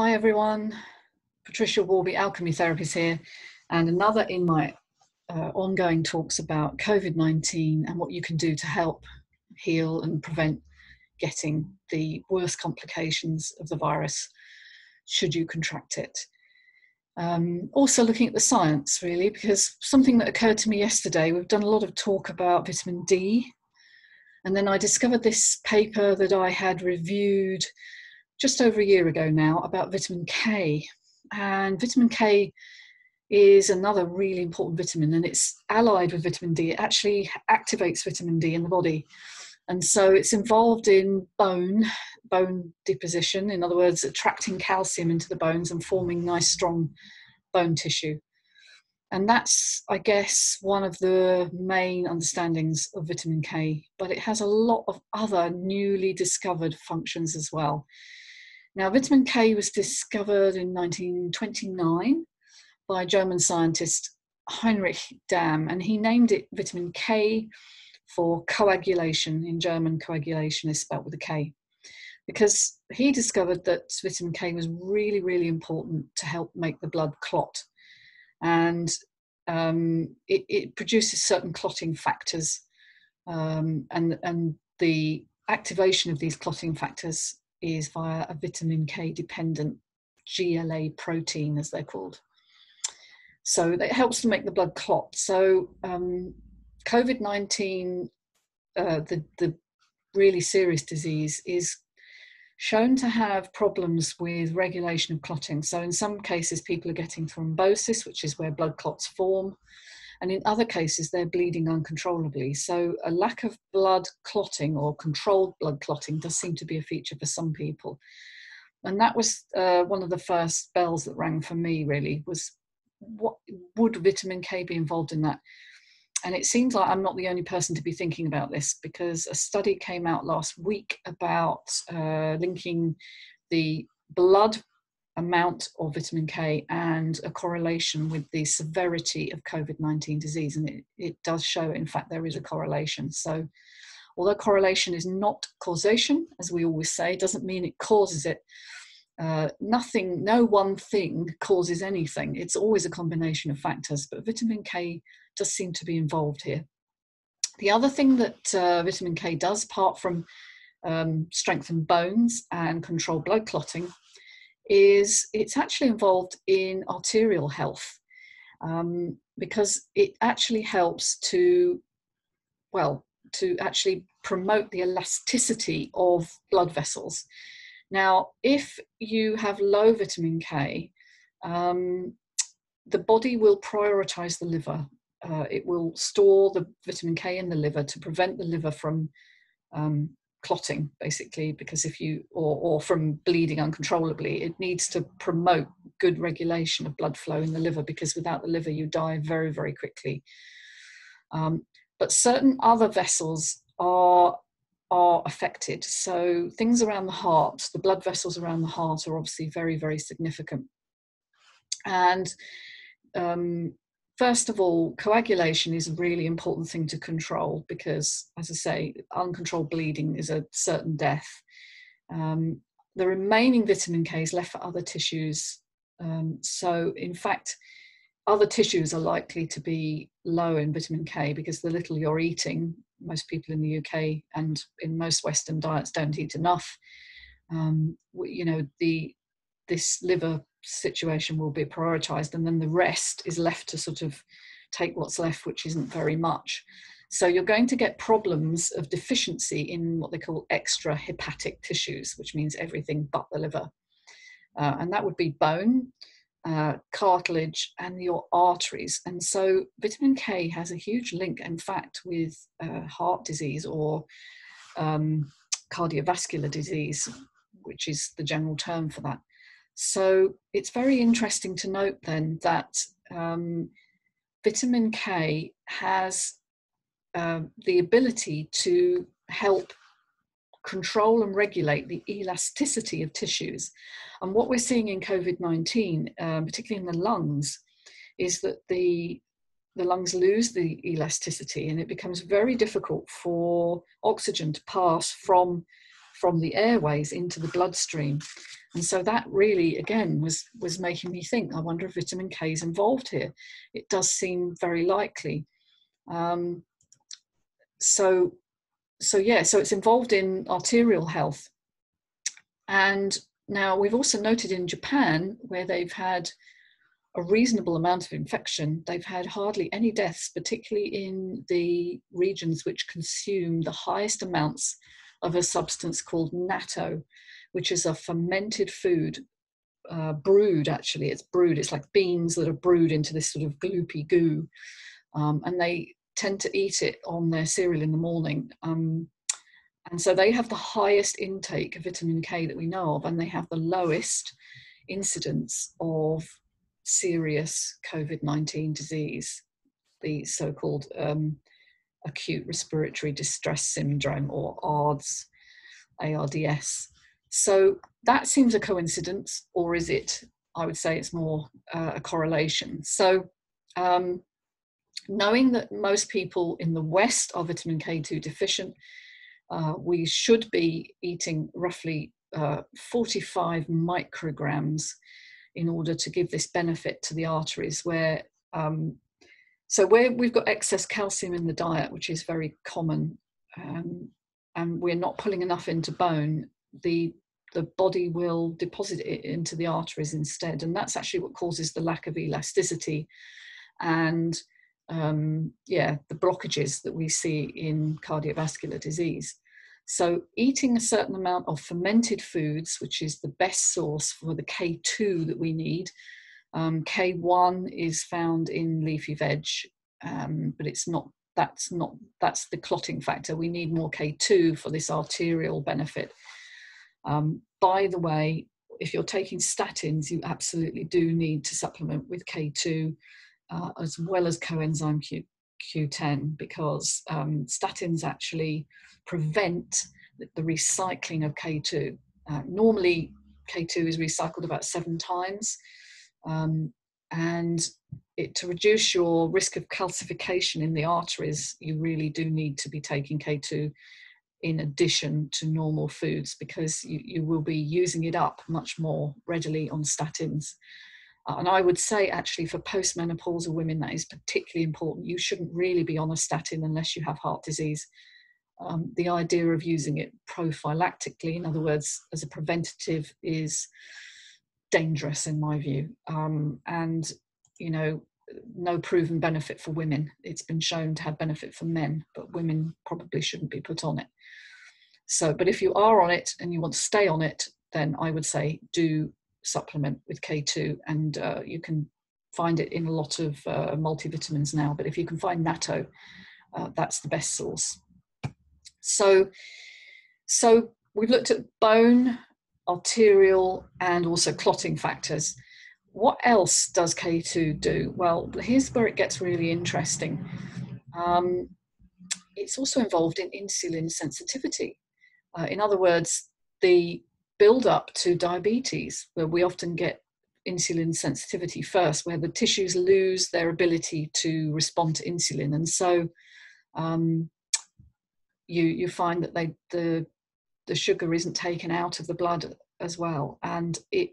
Hi everyone, Patricia Worby, Alchemy Therapies here, and another in my ongoing talks about COVID-19 and what you can do to help heal and prevent getting the worst complications of the virus should you contract it. Also looking at the science really, because something that occurred to me yesterday, we've done a lot of talk about vitamin D, and then I discovered this paper that I had reviewed just over a year ago now about vitamin K. And vitamin K is another really important vitamin, and it's allied with vitamin D. It actually activates vitamin D in the body. And so it's involved in bone deposition, in other words, attracting calcium into the bones and forming nice strong bone tissue. And that's, I guess, one of the main understandings of vitamin K, but it has a lot of other newly discovered functions as well. Now, vitamin K was discovered in 1929 by German scientist Heinrich Dam, and he named it vitamin K for coagulation. In German, coagulation is spelled with a K, because he discovered that vitamin K was really, really important to help make the blood clot. And it produces certain clotting factors, and the activation of these clotting factors is via a vitamin K dependent GLA protein, as they're called. So it helps to make the blood clot. So COVID-19, the really serious disease, is shown to have problems with regulation of clotting. So in some cases, people are getting thrombosis, which is where blood clots form. And in other cases, they're bleeding uncontrollably. So a lack of blood clotting or controlled blood clotting does seem to be a feature for some people. And that was one of the first bells that rang for me, really, was what would vitamin K be involved in that? And it seems like I'm not the only person to be thinking about this, because a study came out last week about linking the blood amount of vitamin K and a correlation with the severity of COVID-19 disease. And it does show, in fact, there is a correlation. So although correlation is not causation, as we always say, it doesn't mean it causes it. No one thing causes anything. It's always a combination of factors, but vitamin K does seem to be involved here. The other thing that vitamin K does, apart from strengthen bones and control blood clotting, is it's actually involved in arterial health, because it actually helps to actually promote the elasticity of blood vessels. Now, if you have low vitamin K, the body will prioritize the liver. It will store the vitamin K in the liver to prevent the liver from clotting, basically, because or from bleeding uncontrollably. It needs to promote good regulation of blood flow in the liver, because without the liver, you die very, very quickly. But certain other vessels are affected. So things around the heart, the blood vessels around the heart, are obviously very, very significant. And first of all, coagulation is a really important thing to control, because, as I say, uncontrolled bleeding is a certain death. The remaining vitamin K is left for other tissues. So, in fact, other tissues are likely to be low in vitamin K, because the little you're eating, most people in the UK and in most Western diets don't eat enough. You know, this liver situation will be prioritized, and then the rest is left to sort of take what's left, which isn't very much. So you're going to get problems of deficiency in what they call extrahepatic tissues, which means everything but the liver. And that would be bone, cartilage, and your arteries. And so vitamin K has a huge link, in fact, with heart disease or cardiovascular disease, which is the general term for that. So it's very interesting to note then that vitamin K has the ability to help control and regulate the elasticity of tissues. And what we're seeing in COVID-19, particularly in the lungs, is that the lungs lose the elasticity, and it becomes very difficult for oxygen to pass from from the airways into the bloodstream. And so that really, again, was making me think, I wonder if vitamin K is involved here. It does seem very likely. So it's involved in arterial health. And now we've also noted in Japan, where they've had a reasonable amount of infection, they've had hardly any deaths, particularly in the regions which consume the highest amounts of a substance called natto, which is a fermented food, brewed actually, it's brewed, it's like beans that are brewed into this sort of gloopy goo, and they tend to eat it on their cereal in the morning. And so they have the highest intake of vitamin K that we know of, and they have the lowest incidence of serious COVID-19 disease, the so-called acute respiratory distress syndrome, or ARDS. So that seems a coincidence, or is it? I would say it's more a correlation. So knowing that most people in the West are vitamin K2 deficient, we should be eating roughly 45 micrograms in order to give this benefit to the arteries, where where we've got excess calcium in the diet, which is very common, and we're not pulling enough into bone, the body will deposit it into the arteries instead, and that's actually what causes the lack of elasticity and the blockages that we see in cardiovascular disease. So eating a certain amount of fermented foods, which is the best source for the K2 that we need. K1 is found in leafy veg, but that's the clotting factor. We need more K2 for this arterial benefit. By the way, if you're taking statins, you absolutely do need to supplement with K2 as well as coenzyme Q10, because statins actually prevent the recycling of K2. Normally, K2 is recycled about 7 times, and to reduce your risk of calcification in the arteries, you really do need to be taking K2 in addition to normal foods, because you will be using it up much more readily on statins. And I would say actually for postmenopausal women that is particularly important. You shouldn't really be on a statin unless you have heart disease. The idea of using it prophylactically, in other words, as a preventative, is dangerous in my view. No proven benefit for women. It's been shown to have benefit for men, but women probably shouldn't be put on it. So, but if you are on it and you want to stay on it, then I would say do supplement with K2, and you can find it in a lot of multivitamins now, but if you can find natto, that's the best source. So we've looked at bone, arterial, and also clotting factors. What else does K2 do? Well, here's where it gets really interesting. It's also involved in insulin sensitivity. In other words, the build up to diabetes, where we often get insulin sensitivity first, where the tissues lose their ability to respond to insulin, and so you find that the sugar isn't taken out of the blood as well, and it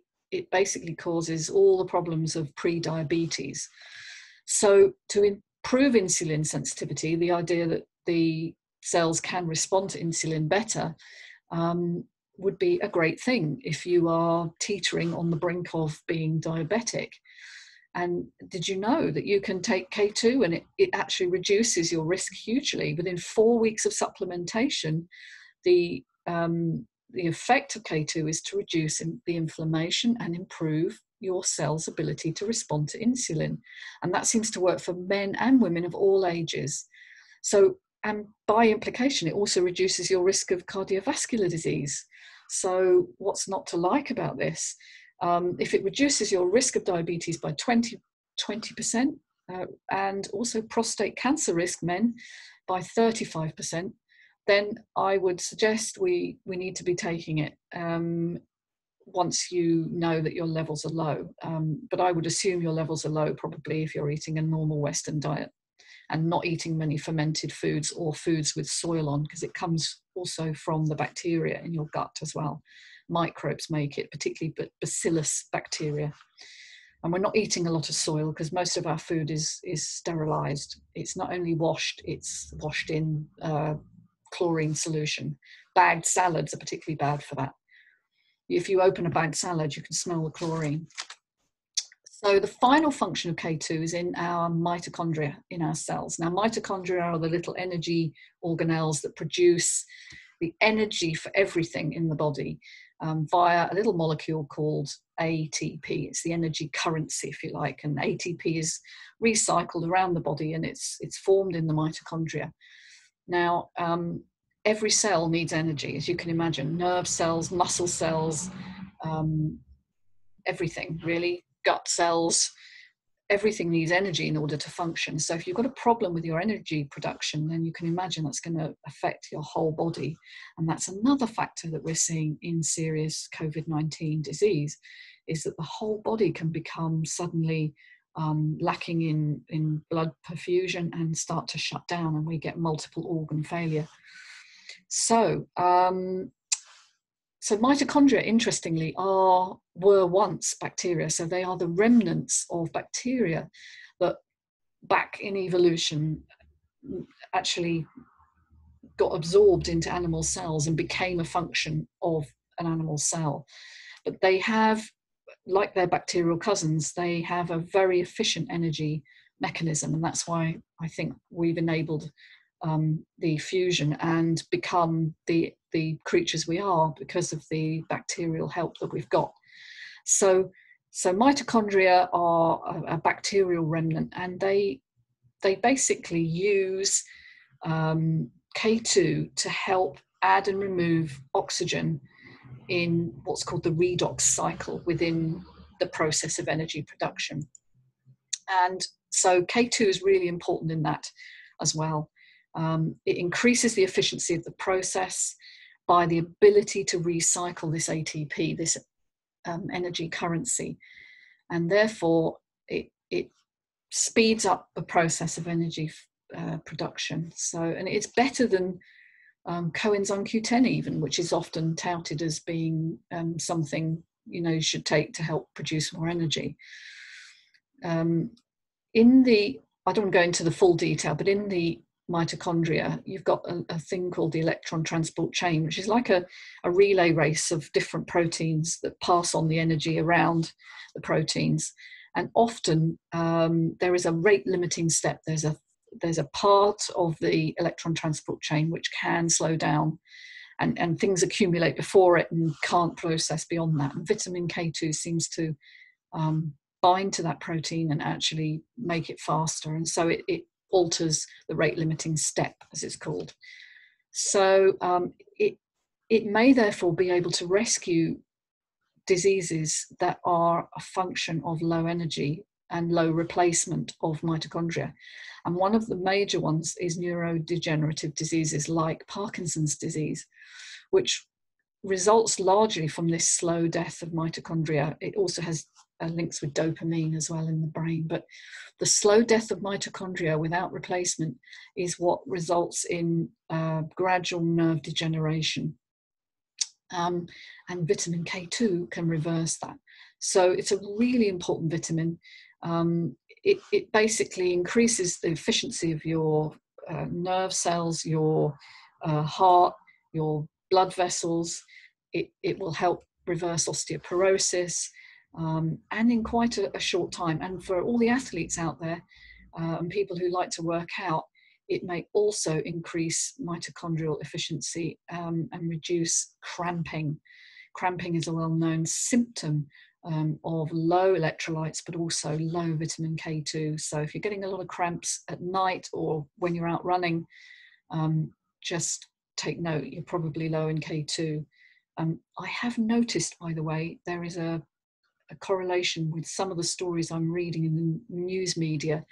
basically causes all the problems of pre-diabetes. So to improve insulin sensitivity, the idea that the cells can respond to insulin better would be a great thing if you are teetering on the brink of being diabetic. And did you know that you can take K2 and it actually reduces your risk hugely? Within 4 weeks of supplementation, the effect of K2 is to reduce the inflammation and improve your cell's ability to respond to insulin. And that seems to work for men and women of all ages. And by implication, it also reduces your risk of cardiovascular disease. So what's not to like about this? If it reduces your risk of diabetes by 20%, and also prostate cancer risk, men, by 35%, then I would suggest we need to be taking it once you know that your levels are low. But I would assume your levels are low probably if you're eating a normal Western diet and not eating many fermented foods or foods with soil on, because it comes also from the bacteria in your gut as well. Microbes make it, particularly bacillus bacteria. And we're not eating a lot of soil because most of our food is sterilised. It's not only washed, it's washed in chlorine solution. Bagged salads are particularly bad for that. If you open a bagged salad, you can smell the chlorine. So the final function of K2 is in our mitochondria, in our cells. Now, mitochondria are the little energy organelles that produce the energy for everything in the body via a little molecule called ATP. It's the energy currency, if you like, and ATP is recycled around the body and it's formed in the mitochondria. Now, every cell needs energy, as you can imagine. Nerve cells, muscle cells, everything really, gut cells, everything needs energy in order to function. So if you've got a problem with your energy production, then you can imagine that's going to affect your whole body. And that's another factor that we're seeing in serious COVID-19 disease, is that the whole body can become suddenly lacking in blood perfusion and start to shut down, and we get multiple organ failure. So mitochondria, interestingly, were once bacteria. So they are the remnants of bacteria that back in evolution actually got absorbed into animal cells and became a function of an animal cell. But they have, like their bacterial cousins, they have a very efficient energy mechanism, and that's why I think we've enabled the fusion and become the creatures we are, because of the bacterial help that we've got. So mitochondria are a bacterial remnant, and they basically use K2 to help add and remove oxygen in what's called the redox cycle within the process of energy production. And so K2 is really important in that as well. It increases the efficiency of the process by the ability to recycle this ATP, this energy currency, and therefore it speeds up the process of energy production. So, and it's better than coenzyme Q10 even, which is often touted as being something, you know, you should take to help produce more energy. I don't want to go into the full detail, but in the mitochondria, you've got a thing called the electron transport chain, which is like a relay race of different proteins that pass on the energy around the proteins. And often there is a rate limiting step. There's a part of the electron transport chain which can slow down, and things accumulate before it and can't process beyond that. And vitamin K2 seems to bind to that protein and actually make it faster. And so it alters the rate limiting step, as it's called. So it may therefore be able to rescue diseases that are a function of low energy and low replacement of mitochondria. And one of the major ones is neurodegenerative diseases like Parkinson's disease, which results largely from this slow death of mitochondria. It also has links with dopamine as well in the brain, but the slow death of mitochondria without replacement is what results in gradual nerve degeneration. And vitamin K2 can reverse that. So it's a really important vitamin. It basically increases the efficiency of your nerve cells, your heart, your blood vessels. It will help reverse osteoporosis, and in quite a short time. And for all the athletes out there and people who like to work out, it may also increase mitochondrial efficiency and reduce cramping. Cramping is a well-known symptom of low electrolytes, but also low vitamin K2. So if you're getting a lot of cramps at night or when you're out running, just take note, you're probably low in K2. I have noticed, by the way, there is a correlation with some of the stories I'm reading in the news media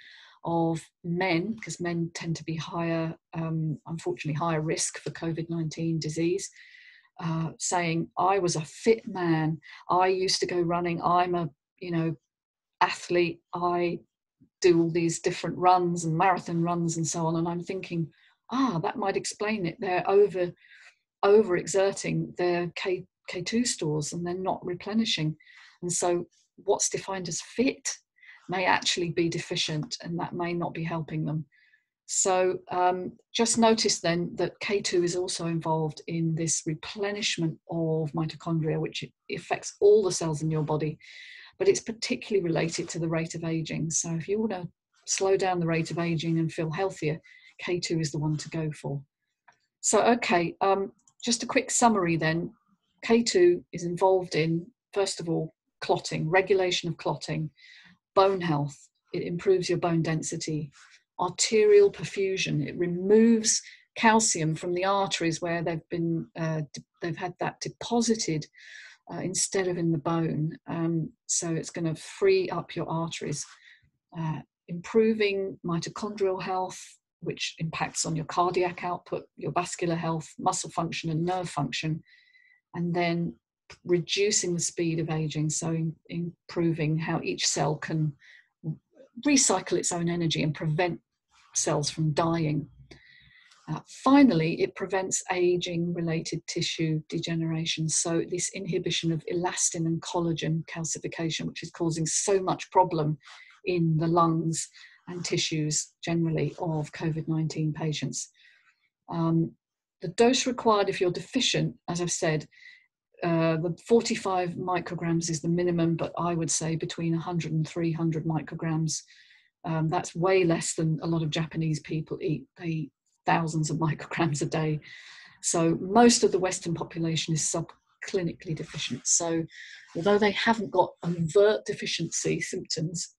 of men, because men tend to be higher, unfortunately, higher risk for COVID-19 disease, saying, I was a fit man, I used to go running, I'm a, you know, athlete, I do all these different runs and marathon runs and so on. And I'm thinking, that might explain it. They're over overexerting their K2 stores and they're not replenishing. And so what's defined as fit may actually be deficient, and that may not be helping them. So just notice then that K2 is also involved in this replenishment of mitochondria, which affects all the cells in your body, but it's particularly related to the rate of aging. So if you want to slow down the rate of aging and feel healthier, K2 is the one to go for. So, okay, just a quick summary then. K2 is involved in, first of all, clotting, regulation of clotting, bone health, it improves your bone density, arterial perfusion, it removes calcium from the arteries where they've had that deposited instead of in the bone, so it's going to free up your arteries, improving mitochondrial health, which impacts on your cardiac output, your vascular health, muscle function and nerve function, and then reducing the speed of aging, so improving how each cell can recycle its own energy and prevent cells from dying. Finally, it prevents aging-related tissue degeneration, so this inhibition of elastin and collagen calcification, which is causing so much problem in the lungs and tissues generally of COVID-19 patients. The dose required if you're deficient, as I've said, the 45 micrograms is the minimum, but I would say between 100 and 300 micrograms. That's way less than a lot of Japanese people eat. They eat thousands of micrograms a day. So most of the Western population is subclinically deficient. So although they haven't got overt deficiency symptoms,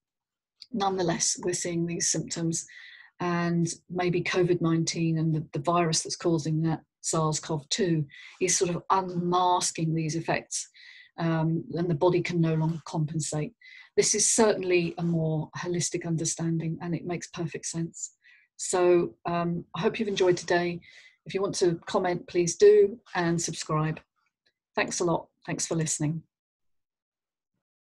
nonetheless, we're seeing these symptoms, and maybe COVID-19 and the virus that's causing that, SARS-CoV-2, is sort of unmasking these effects, and the body can no longer compensate. This is certainly a more holistic understanding, and it makes perfect sense. So I hope you've enjoyed today. If you want to comment, please do, and subscribe. Thanks a lot. Thanks for listening.